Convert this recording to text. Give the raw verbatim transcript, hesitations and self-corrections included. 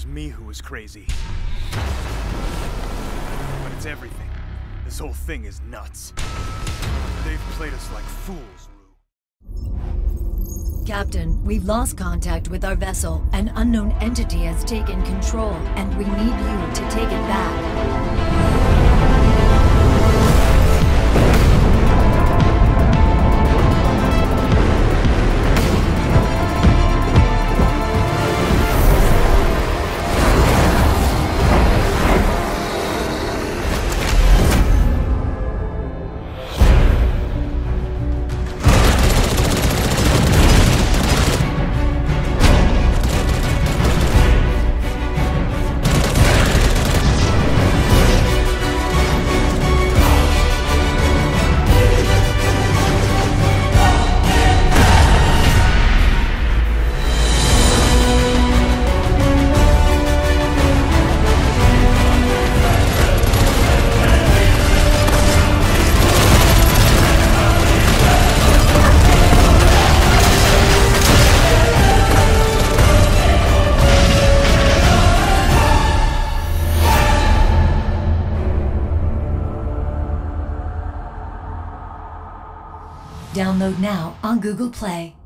was me who was crazy. But it's everything. This whole thing is nuts. They've played us like fools, Rue. Captain, we've lost contact with our vessel. An unknown entity has taken control, and we need you to take it back. Download now on Google Play.